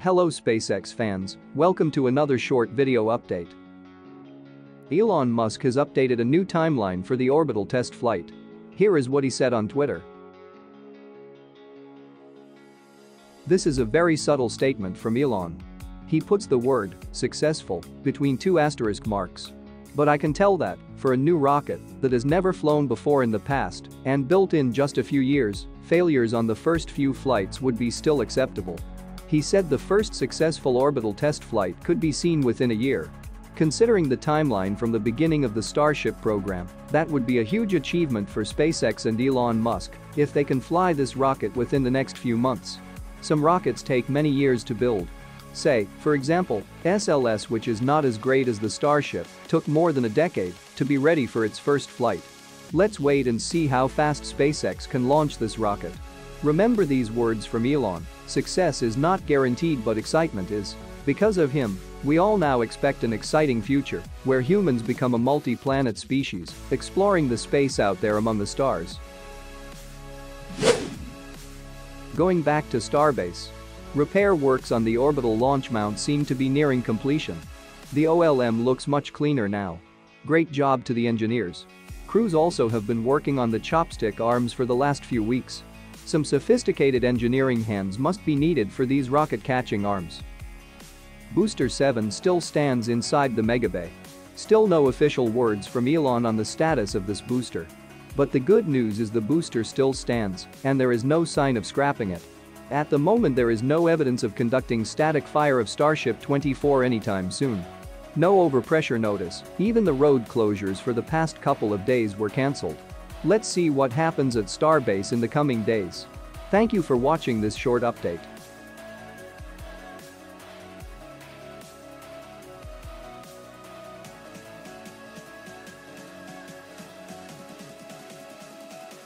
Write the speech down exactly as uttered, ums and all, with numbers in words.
Hello SpaceX fans, welcome to another short video update. Elon Musk has updated a new timeline for the orbital test flight. Here is what he said on Twitter. This is a very subtle statement from Elon. He puts the word, successful, between two asterisk marks. But I can tell that, for a new rocket that has never flown before in the past and built in just a few years, failures on the first few flights would be still acceptable. He said the first successful orbital test flight could be seen within a year. Considering the timeline from the beginning of the Starship program, that would be a huge achievement for SpaceX and Elon Musk if they can fly this rocket within the next few months. Some rockets take many years to build. Say, for example, S L S, which is not as great as the Starship, took more than a decade to be ready for its first flight. Let's wait and see how fast SpaceX can launch this rocket. Remember these words from Elon, success is not guaranteed but excitement is. Because of him, we all now expect an exciting future where humans become a multi-planet species, exploring the space out there among the stars. Going back to Starbase. Repair works on the orbital launch mount seem to be nearing completion. The O L M looks much cleaner now. Great job to the engineers. Crews also have been working on the chopstick arms for the last few weeks. Some sophisticated engineering hands must be needed for these rocket catching arms. Booster seven still stands inside the Megabay. Still no official words from Elon on the status of this booster. But the good news is the booster still stands and there is no sign of scrapping it. At the moment there is no evidence of conducting static fire of Starship twenty-four anytime soon. No overpressure notice, even the road closures for the past couple of days were cancelled. Let's see what happens at Starbase in the coming days. Thank you for watching this short update.